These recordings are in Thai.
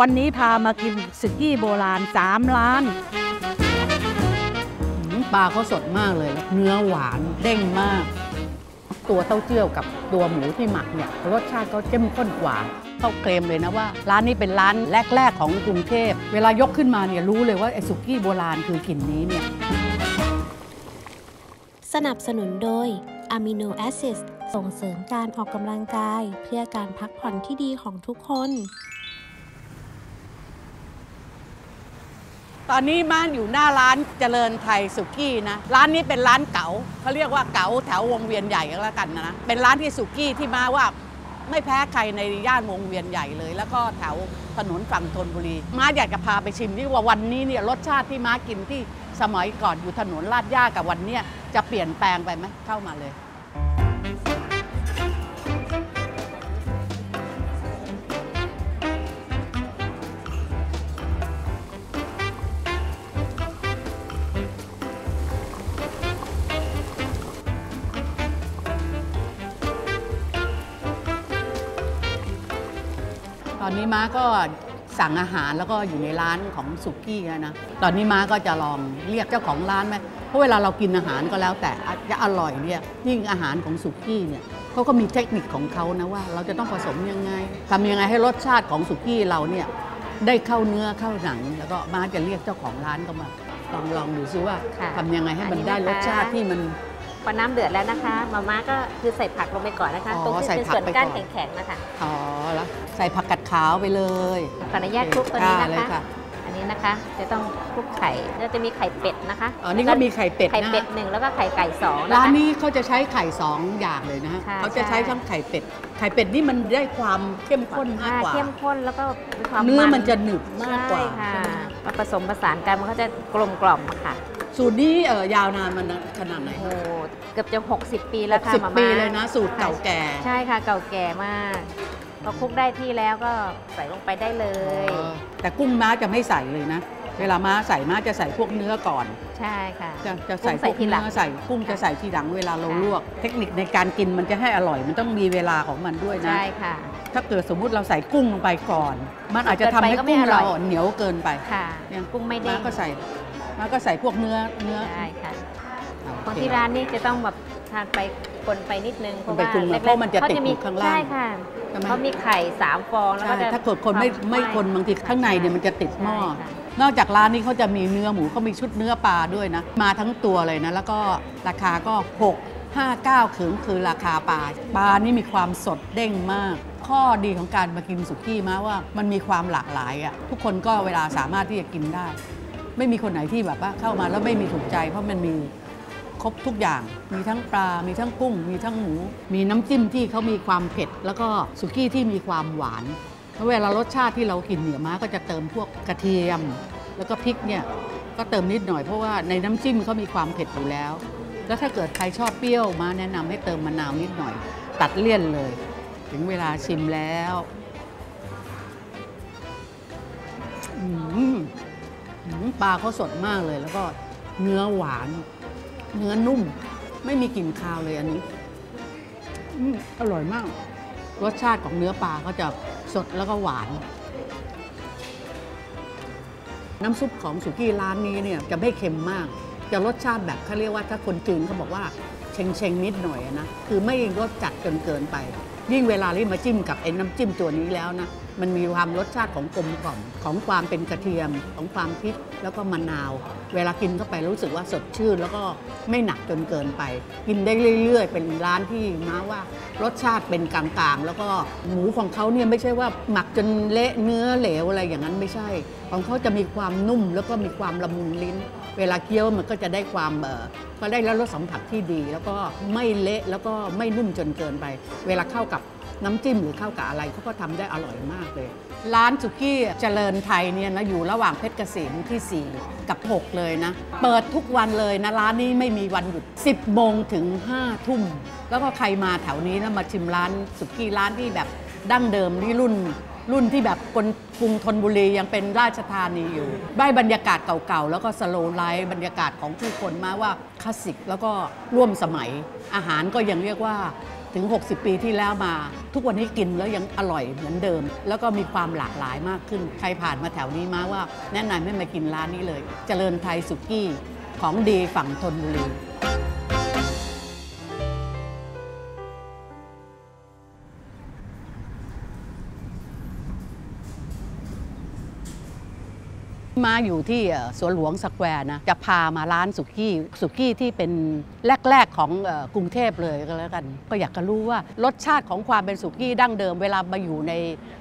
วันนี้พามากินสุกี้โบราณ3ร้านปลาเขาสดมากเลยเนื้อหวานเด้งมากตัวเต้าเจี้ยวกับตัวหมูที่หมักเนี่ยรสชาติเขาเข้มข้นกว่าเขาเคลมเลยนะว่าร้านนี้เป็นร้านแรกๆของกรุงเทพเวลายกขึ้นมาเนี่ยรู้เลยว่าไอ้สุกี้โบราณคือกลิ่นนี้เนี่ยสนับสนุนโดย Amino Assist ส่งเสริมการออกกำลังกายเพื่อการพักผ่อนที่ดีของทุกคนตอนนี้มาอยู่หน้าร้านเจริญไทยสุกี้นะร้านนี้เป็นร้านเก๋าเขาเรียกว่าเก๋าแถววงเวียนใหญ่ก็แล้วกันนะเป็นร้านที่สุกี้ที่มาว่าไม่แพ้ใครในย่านวงเวียนใหญ่เลยแล้วก็แถวถนนฝั่งธนบุรีมาอยากจะพาไปชิมที่ว่าวันนี้เนี่ยรสชาติที่มากินที่สมัยก่อนอยู่ถนนลาดย่ากับวันเนี้ยจะเปลี่ยนแปลงไปไหมเข้ามาเลยตอนนี้ม้าก็สั่งอาหารแล้วก็อยู่ในร้านของสุกี้นะตอนนี้ม้าก็จะลองเรียกเจ้าของร้านไหมเพราะเวลาเรากินอาหารก็แล้วแต่จะอร่อยเนี่ยยิ่งอาหารของสุกี้เนี่ยเขาก็มีเทคนิคของเขานะว่าเราจะต้องผสมยังไงทำยังไงให้รสชาติของสุกี้เราเนี่ยได้เข้าเนื้อเข้าหนังแล้วก็ม้าจะเรียกเจ้าของร้านก็มาลองดูซิว่าทำยังไงให้มันได้รสชาติที่มันพอน้ำเดือดแล้วนะคะมาม่าก็คือใส่ผักลงไปก่อนนะคะตรงที่เป็นส่วนก้านแข็งๆนะคะอ๋อแล้วใส่ผักกัดขาวไปเลยขออนุญาตคลุกตัวนี้นะคะอันนี้นะคะจะต้องคลุกไข่แล้วจะมีไข่เป็ดนะคะอ๋อนี่ก็มีไข่เป็ดนะไข่เป็ด1แล้วก็ไข่ไก่2ร้านนี้เขาจะใช้ไข่2อย่างเลยนะเขาจะใช้ทั้งไข่เป็ดนี่มันได้ความเข้มข้นมากกว่าเข้มข้นแล้วก็ความเนื้อมันจะหนึบมากกว่ามาผสมผสานกันมันก็จะกลมกล่อมค่ะสูตรนี้ยาวนานมันขนาดไหนโอ้เกือบจะ60ปีแล้วค่ะมาม่า60ปีเลยนะสูตรเก่าแก่ใช่ค่ะเก่าแก่มากพอคลุกได้ที่แล้วก็ใส่ลงไปได้เลยแต่กุ้งม้าจะไม่ใส่เลยนะเวลาม้าใส่ม้าจะใส่พวกเนื้อก่อนใช่ค่ะจะใส่พวกเนื้อใส่กุ้งจะใส่ทีหลังเวลาเราลวกเทคนิคในการกินมันจะให้อร่อยมันต้องมีเวลาของมันด้วยนะใช่ค่ะถ้าเกิดสมมุติเราใส่กุ้งลงไปก่อนมันอาจจะทำให้กุ้งเราเหนียวเกินไปค่ะอย่างกุ้งไม่เด้งม้าก็ใส่พวกเนื้อใช่ค่ะของที่ร้านนี่จะต้องแบบทานไปคนไปนิดนึงเพราะว่าเพราะมันจะติดอยู่ข้างล่างใช่ค่ะเขามีไข่3ฟองแล้วก็ถ้าเกิดคนไม่คนบางทีข้างในเนี่ยมันจะติดหม้อนอกจากร้านนี้เขาจะมีเนื้อหมูเขามีชุดเนื้อปลาด้วยนะมาทั้งตัวเลยนะแล้วก็ราคาก็659คือราคาปลานี่มีความสดเด้งมากข้อดีของการมากินสุกี้มาว่ามันมีความหลากหลายอ่ะทุกคนก็เวลาสามารถที่จะกินได้ไม่มีคนไหนที่แบบว่าเข้ามาแล้วไม่มีถูกใจเพราะมันมีครบทุกอย่างมีทั้งปลามีทั้งกุ้งมีทั้งหมูมีน้ำจิ้มที่เขามีความเผ็ดแล้วก็สุกี้ที่มีความหวานเวลารสชาติที่เรากินเนี่ยม้าก็จะเติมพวกกระเทียมแล้วก็พริกเนี่ยก็เติมนิดหน่อยเพราะว่าในน้ำจิ้มเขามีความเผ็ดอยู่แล้วแล้วถ้าเกิดใครชอบเปรี้ยวมาแนะนำให้เติมมะนาวนิดหน่อยตัดเลี่ยนเลยถึงเวลาชิมแล้วปลาเขาสดมากเลยแล้วก็เนื้อหวานเนื้อนุ่มไม่มีกลิ่นคาวเลยอันนี้อร่อยมากรสชาติของเนื้อปลาก็จะสดแล้วก็หวานน้ำซุปของสุกี้ร้านนี้เนี่ยจะไม่เค็มมากจะรสชาติแบบเขาเรียกว่าถ้าคนจีนเขาบอกว่าเชงเชงนิดหน่อยนะคือไม่รสจัดจนเกินไปยิ่งเวลาที่มาจิ้มกับไอ้น้ำจิ้มตัวนี้แล้วนะมันมีความรสชาติของกลมกล่อมของความเป็นกระเทียมของความพริกแล้วก็มะนาวเวลากินเข้าไปรู้สึกว่าสดชื่นแล้วก็ไม่หนักจนเกินไปกินได้เรื่อยๆเป็นร้านที่ม้าว่ารสชาติเป็นกลางๆแล้วก็หมูของเขาเนี่ยไม่ใช่ว่าหมักจนเละเนื้อเหลวอะไรอย่างนั้นไม่ใช่ของเขาจะมีความนุ่มแล้วก็มีความละมุนลิ้นเวลาเคี้ยวมันก็จะได้ความก็ได้รสสัมผัสที่ดีแล้วก็ไม่เละแล้วก็ไม่นุ่มจนเกินไปเวลาเข้ากับน้ำจิ้มหรือข้าวกะอะไรเขาก็ทำได้อร่อยมากเลยร้านสุกี้เจริญไทยเนี่ยนะอยู่ระหว่างเพชรเกษมที่4กับ6เลยนะเปิดทุกวันเลยนะร้านนี้ไม่มีวันหยุด 10 โมงถึง 5 ทุ่มแล้วก็ใครมาแถวนี้นะมาชิมร้านสุกี้ร้านที่แบบดั้งเดิมที่รุ่นที่แบบคนกรุงธนบุรียังเป็นราชธานีอยู่ได้บรรยากาศเก่าๆแล้วก็สโลว์ไลฟ์บรรยากาศของผู้คนมาว่าคลาสสิกแล้วก็ร่วมสมัยอาหารก็ยังเรียกว่า ถึง60 ปีที่แล้วมาทุกวันนี้กินแล้วยังอร่อยเหมือนเดิมแล้วก็มีความหลากหลายมากขึ้นใครผ่านมาแถวนี้มาว่าแนะนำให้มากินร้านนี้เลยเจริญไทยสุกี้ของดีฝั่งธนบุรีมาอยู่ที่สวนหลวงสแควร์นะจะพามาร้านสุกี้ที่เป็นแรกๆของกรุงเทพเลยก็แล้วกันก็อยากจะรู้ว่ารสชาติของความเป็นสุกี้ดั้งเดิมเวลามาอยู่ใน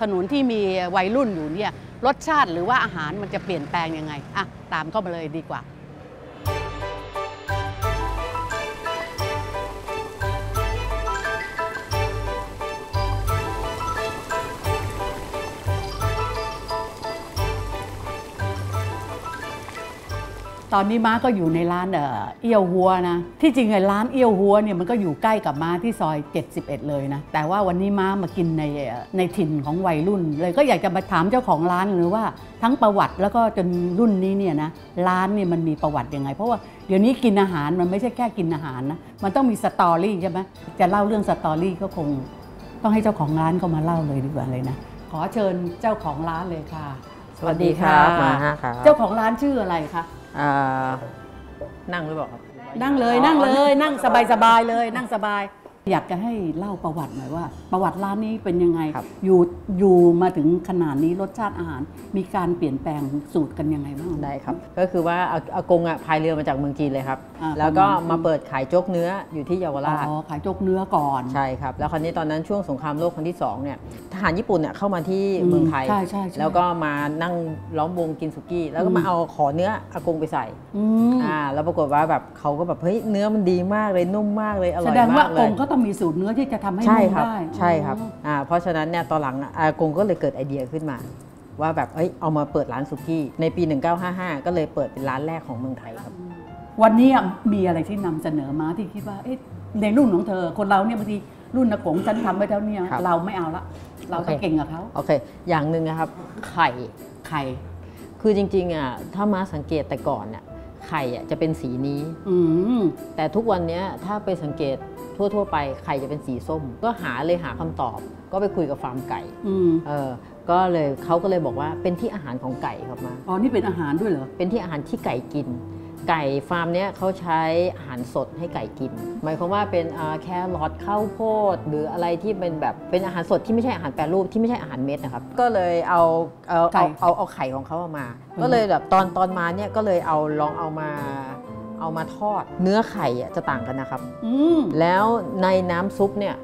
ถนนที่มีวัยรุ่นอยู่เนี่ยรสชาติหรือว่าอาหารมันจะเปลี่ยนแปลงยังไงอ่ะตามเข้ามาเลยดีกว่าตอนนี้ม้าก็อยู่ในร้านเอี้ยวหัวนะที่จริงไอ้ร้านเอี้ยวหัวเนี่ยมันก็อยู่ใกล้กับม้าที่ซอย71เลยนะแต่ว่าวันนี้ม้ามากินในถิ่นของวัยรุ่นเลยก็อยากจะมาถามเจ้าของร้านหรือว่าทั้งประวัติแล้วก็จนรุ่นนี้เนี่ยนะร้านเนี่ยมันมีประวัติยังไงเพราะว่าเดี๋ยวนี้กินอาหารมันไม่ใช่แค่กินอาหารนะมันต้องมีสตอรี่ใช่ไหมจะเล่าเรื่องสตอรี่ก็คงต้องให้เจ้าของร้านเขามาเล่าเลยดีกว่าเลยนะขอเชิญเจ้าของร้านเลยค่ะสวัสดีค่ะเจ้าของร้านชื่ออะไรคะนั่งหรือเปล่าครับนั่งเลยนั่งเลยนั่งสบายๆเลยนั่งสบายอยากจะให้เล่าประวัติหน่อยว่าประวัติร้านนี้เป็นยังไงอยู่มาถึงขนาดนี้รสชาติอาหารมีการเปลี่ยนแปลงสูตรกันยังไงบ้างได้ครับก็คือว่าอากงพายเรือมาจากเมืองจีนเลยครับแล้วก็มาเปิดขายโจ๊กเนื้ออยู่ที่เยาวราชขายโจ๊กเนื้อก่อนใช่ครับแล้วคราวนี้ตอนนั้นช่วงสงครามโลกครั้งที่2เนี่ยทหารญี่ปุ่นเนี่ยเข้ามาที่เมืองไทยแล้วก็มานั่งล้อมวงกินสุกี้แล้วก็มาเอาขอเนื้ออากงไปใส่แล้วปรากฏว่าแบบเขาก็แบบเฮ้ยเนื้อมันดีมากเลยนุ่มมากเลยอร่อยมากเลยมีสูตรเนื้อที่จะทำให้นุ่มได้ใช่ครับเพราะฉะนั้นเนี่ยตอนหลังอากงก็เลยเกิดไอเดียขึ้นมาว่าแบบเอามาเปิดร้านสุกี้ในปี1955ก็เลยเปิดเป็นร้านแรกของเมืองไทยครับวันนี้มีอะไรที่นำเสนอมาที่คิดว่าในรุ่นของเธอคนเราเนี่ยบางทีรุ่นอากงฉันทำไปแล้วเนี่ยเราไม่เอาละเราก็เก่งกับเขาโอเคอย่างหนึ่งนะครับไข่คือจริงๆถ้ามาสังเกตแต่ก่อนไข่จะเป็นสีนี้แต่ทุกวันนี้ถ้าไปสังเกตทั่วๆไปไข่จะเป็นสีส้มก็หาคำตอบก็ไปคุยกับฟาร์มไก่ก็เลยเขาก็เลยบอกว่าเป็นที่อาหารของไก่ครับมาอ๋อนี่เป็นอาหารด้วยเหรอเป็นที่อาหารที่ไก่กินไก่ฟาร์มเนี้ยเขาใช้อาหารสดให้ไก่กินหมายความว่าเป็นแครอทข้าวโพดหรืออะไรที่เป็นแบบเป็นอาหารสดที่ไม่ใช่อาหารแปรรูปที่ไม่ใช่อาหารเม็ดนะครับก็เลยเอาไข่ของเขามาก็เลยแบบตอนมาเนี้ยก็เลยเอามาทอดเนื้อไข่จะต่างกันนะครับแล้วในน้ำซุปเนี่ย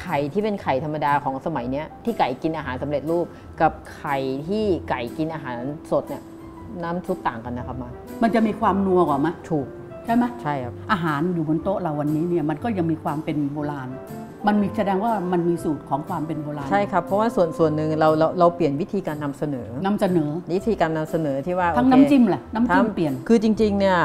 ไข่ที่เป็นไข่ธรรมดาของสมัยเนี้ยที่ไก่กินอาหารสำเร็จรูปกับไข่ที่ไก่กินอาหารสดเนี่ยน้ำซุปต่างกันนะครับมันจะมีความนัวกว่าไหมถูกใช่ไหมใช่ครับอาหารอยู่บนโต๊ะเราวันนี้เนี่ยมันก็ยังมีความเป็นโบราณมันมีแสดงว่ามันมีสูตรของความเป็นโบราณใช่ครับเพราะว่าส่วนหนึ่งเราเปลี่ยนวิธีการนำเสนอวิธีการนำเสนอที่ว่าทั้งน้ำจิ้มแหละน้ำจิ้มเปลี่ยนคือจริงๆเนี่ย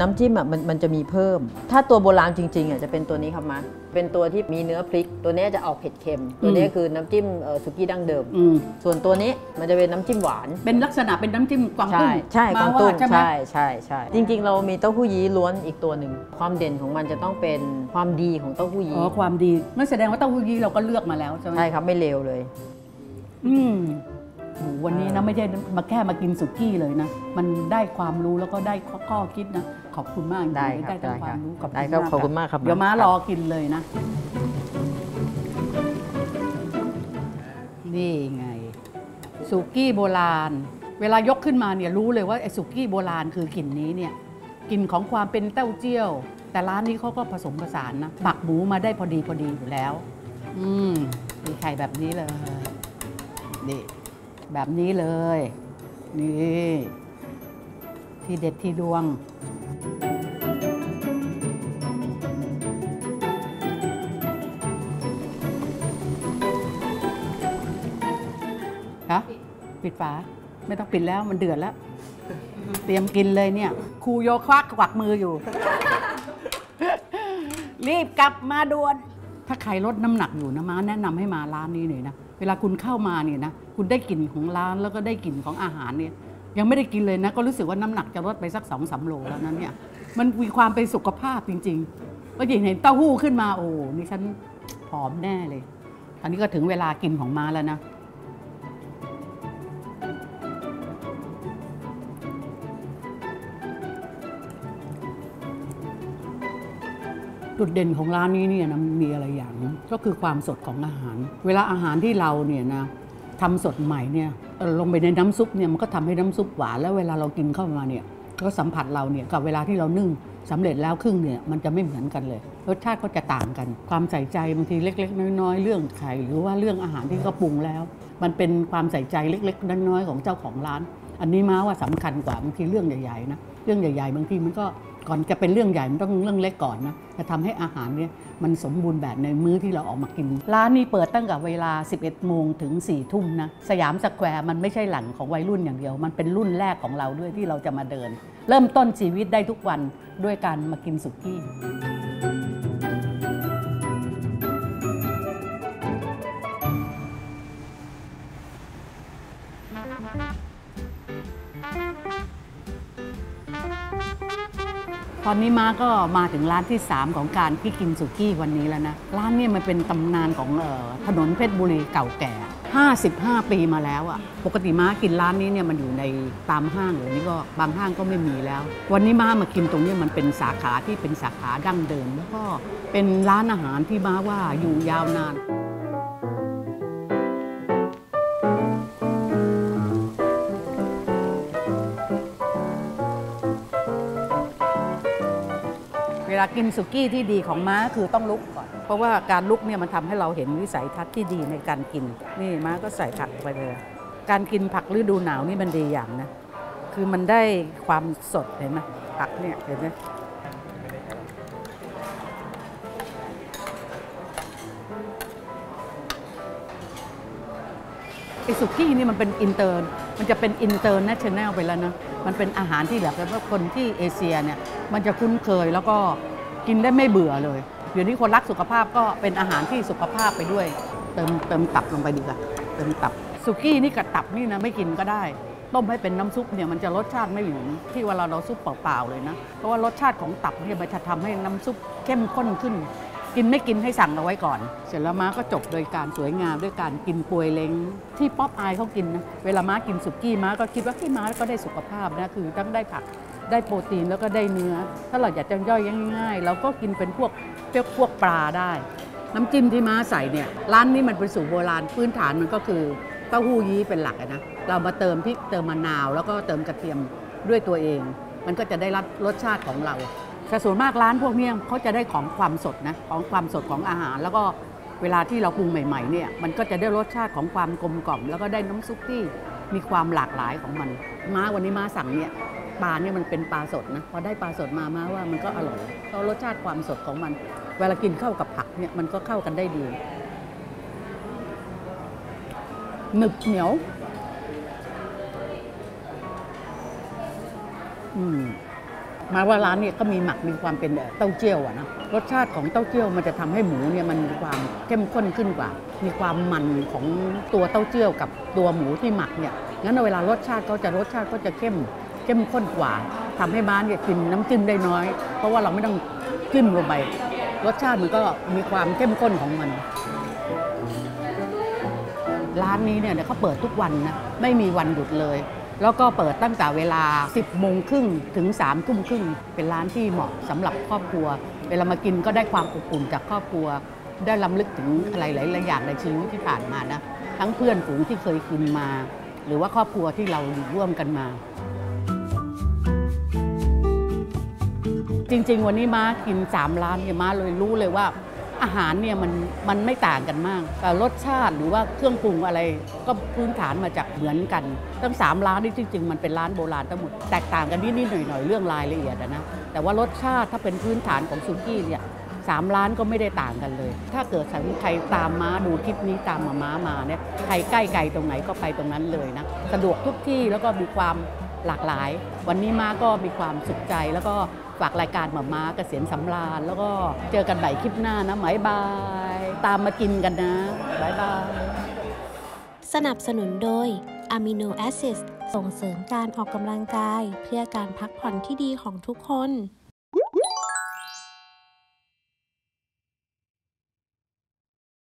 น้ำจิ้มมันจะมีเพิ่มถ้าตัวโบราณจริงๆจะเป็นตัวนี้ครับมาเป็นตัวที่มีเนื้อพริกตัวนี้จะออกเผ็ดเค็มตัวนี้คือน้ำจิ้มสุกี้ดั้งเดิมส่วนตัวนี้มันจะเป็นน้ำจิ้มหวานเป็นลักษณะเป็นน้ำจิ้มกวางตุ้งใช่กวางตุ้งใช่ใช่ใช่จริงๆเรามีเต้าหู้ยี้ล้วนอีกตัวหนึ่งความเด่นของมันจะต้องเป็นความดีของเต้าหู้ยี้ความดีนั่นแสดงว่าเต้าหู้ยี้เราก็เลือกมาแล้วใช่ไหมใช่ครับไม่เลวเลยวันนี้นะไม่ใช่มาแค่มากินสุกี้เลยนะมันได้ความรู้แล้วก็ได้ข้อคิดนะขอบคุณมากได้แต่ความรู้ขอบคุณมากขอบคุณมากครับเดี๋ยวม้ารอกินเลยนะนี่ไงสุกี้โบราณเวลายกขึ้นมาเนี่ยรู้เลยว่าไอ้สุกี้โบราณคือกลิ่นนี้เนี่ยกลิ่นของความเป็นเต้าเจี้ยวแต่ร้านนี้เขาก็ผสมผสานนะหมักหมูมาได้พอดีอยู่แล้วมีไข่แบบนี้เลยนี่แบบนี้เลยนี่ที่เด็ดที่ดวงคะปิดฝาไม่ต้องปิดแล้วมันเดือดแล้วเตรียมกินเลยเนี่ยครูโยควักกวักมืออยู่รีบกลับมาด่วนถ้าใครลดน้ำหนักอยู่นะม้าแนะนำให้มาร้านนี้หน่อยนะเวลาคุณเข้ามาเนี่ยนะคุณได้กลิ่นของร้านแล้วก็ได้กลิ่นของอาหารเนี่ยยังไม่ได้กินเลยนะก็รู้สึกว่าน้ำหนักจะลดไปสัก 2-3 โลแล้วนั้นเนี่ยมันมีความเป็นสุขภาพจริงๆก็ยิ่งเห็นเต้าหู้ขึ้นมาโอ้นี่ฉัน หอมแน่เลยอันนี้ก็ถึงเวลากินของม้าแล้วนะจุดเด่นของร้านนี้เนี่ยนะมีอะไรอย่างก็คือความสดของอาหารเวลาอาหารที่เราเนี่ยนะทำสดใหม่เนี่ยลงไปในน้ำซุปเนี่ยมันก็ทำให้น้ำซุปหวานแล้วเวลาเรากินเข้ามาเนี่ยก็สัมผัสเราเนี่ยกับเวลาที่เรานึ่งสำเร็จแล้วครึ่งเนี่ยมันจะไม่เหมือนกันเลยรสชาติก็จะต่างกันความใส่ใจบางทีเล็กๆน้อยๆเรื่องไข่หรือว่าเรื่องอาหารที่เขาปรุงแล้วมันเป็นความใส่ใจเล็กๆน้อยๆของเจ้าของร้านอันนี้ม้าว่าสำคัญกว่าบางทีเรื่องใหญ่ๆนะเรื่องใหญ่ๆบางทีมันก็ก่อนจะเป็นเรื่องใหญ่มันต้องเรื่องเล็กก่อนนะจะทำให้อาหารเนี่ยมันสมบูรณ์แบบในมื้อที่เราออกมากินร้านนี้เปิดตั้งแต่เวลา 11 โมงถึง 4 ทุ่มนะสยามสแควร์มันไม่ใช่หลังของวัยรุ่นอย่างเดียวมันเป็นรุ่นแรกของเราด้วยที่เราจะมาเดินเริ่มต้นชีวิตได้ทุกวันด้วยการมากินสุกี้ตอนนี้ม้าก็มาถึงร้านที่3ของการพี่กินสุกี้วันนี้แล้วนะร้านนี้มันเป็นตำนานของถนนเพชรบุรีเก่าแก่55ปีมาแล้วอ่ะปกติม้ากินร้านนี้เนี่ยมันอยู่ในตามห้างหรือนี่ก็บางห้างก็ไม่มีแล้ววันนี้ม้ามากินตรงนี้มันเป็นสาขาที่เป็นสาขาดั้งเดิมแล้วก็เป็นร้านอาหารที่ม้าว่าอยู่ยาวนานเวลากินสุกี้ที่ดีของม้าคือต้องลุกก่อนเพราะว่าการลุกเนี่ยมันทำให้เราเห็นวิสัยทัศน์ที่ดีในการกินนี่ม้าก็ใส่ผักไปเลยการกินผักฤดูหนาวนี่มันดีอย่างนะคือมันได้ความสดเห็นไหมผักเนี่ยเห็นไหมไอ้สุกี้นี่มันเป็นอินเตอร์มันจะเป็นอินเตอร์เนชั่นแนลไปแล้วนะมันเป็นอาหารที่แบบว่าคนที่เอเชียเนี่ยมันจะคุ้นเคยแล้วก็กินได้ไม่เบื่อเลยเดี๋ยวนี้คนรักสุขภาพก็เป็นอาหารที่สุขภาพไปด้วยเติมตับลงไปดีกว่าเติมตับสุกี้นี่กับตับนี่นะไม่กินก็ได้ต้มให้เป็นน้ำซุปเนี่ยมันจะรสชาติไม่เหมือนที่เวลาเราซุปเปล่าๆเลยนะเพราะว่ารสชาติของตับเนี่ยมันจะทำให้น้ำซุปเข้มข้นขึ้นกินไม่กินให้สั่งเอาไว้ก่อนเสร็จแล้วม้าก็จบโดยการสวยงามด้วยการกินปวยเล้งที่ป๊อปอายเขากินนะเวลาม้ากินสุกี้ม้าก็คิดว่าที่ม้าก็ได้สุขภาพนะคือทั้งได้ผักได้โปรตีนแล้วก็ได้เนื้อถ้าเราอยากจะย่อยง่ายๆเราก็กินเป็นพวกปลาได้น้ำจิ้มที่ม้าใส่เนี่ยร้านนี้มันเป็นสูตรโบราณพื้นฐานมันก็คือเต้าหู้ยี้เป็นหลักนะเรามาเติมพริกเติมมะนาวแล้วก็เติมกระเทียมด้วยตัวเองมันก็จะได้รสชาติของเราแต่ส่วนมากร้านพวกนี้เขาจะได้ของความสดนะของความสดของอาหารแล้วก็เวลาที่เราปรุงใหม่ๆเนี่ยมันก็จะได้รสชาติของความกลมกล่อมแล้วก็ได้น้ำซุปที่มีความหลากหลายของมันม้าวันนี้ม้าสั่งเนี่ยปลาเนี่ยมันเป็นปลาสดนะพอได้ปลาสดมาม้าว่ามันก็อร่อยเพราะรสชาติความสดของมันเวลากินเข้ากับผักเนี่ยมันก็เข้ากันได้ดีหนึบเหนียวมาว่าร้านนี้ก็มีหมักมีความเป็นเต้าเจี้ยวอะนะรสชาติของเต้าเจี้ยวมันจะทำให้หมูเนี่ยมันมีความเข้มข้นขึ้นกว่ามีความมันของตัวเต้าเจี้ยวกับตัวหมูที่หมักเนี่ยงั้นเวลารสชาติก็จะเข้มข้นกว่าทำให้บ้านเนี่ยกินน้ำจิ้มได้น้อยเพราะว่าเราไม่ต้องจิ้มลงไปรสชาติมันก็มีความเข้มข้นของมันร้านนี้เนี่ยเขาเปิดทุกวันนะไม่มีวันหยุดเลยแล้วก็เปิดตั้งแต่เวลา 10 โมงครึ่งถึง 3 ทุ่มครึ่งเป็นร้านที่เหมาะสำหรับครอบครัวเวลามากินก็ได้ความอบอุ่นจากครอบครัวได้รำลึกถึงอะไรหลายๆอย่างในชีวิตที่ผ่านมานะทั้งเพื่อนฝูงที่เคยกินมาหรือว่าครอบครัวที่เราอยู่ร่วมกันมาจริงๆวันนี้ม้ากิน3 ร้านเนี่ยม้าเลยรู้เลยว่าอาหารเนี่ยมันไม่ต่างกันมากแต่รสชาติหรือว่าเครื่องปรุงอะไรก็พื้นฐานมาจากเหมือนกันทั้ง3 ร้านนี่จริงๆมันเป็นร้านโบราณทั้งหมดแตกต่างกันนิดๆหน่อยๆเรื่องรายละเอียดนะแต่ว่ารสชาติถ้าเป็นพื้นฐานของซูกี้เนี่ย3 ร้านก็ไม่ได้ต่างกันเลยถ้าเกิดใครตามม้าดูคลิปนี้ตามม้ามาเนี่ยใครใกล้ไกลตรงไหนก็ไปตรงนั้นเลยนะสะดวกทุกที่แล้วก็มีความหลากหลายวันนี้ม้าก็มีความสุขใจแล้วก็ฝากรายการหม่าม้าเกษียณสำราญแล้วก็เจอกันใหม่คลิปหน้านะบ๊ายบายตามมากินกันนะบ๊ายบายสนับสนุนโดย Amino Assist ส่งเสริมการออกกำลังกายเพื่อการพักผ่อนที่ดีของทุกคน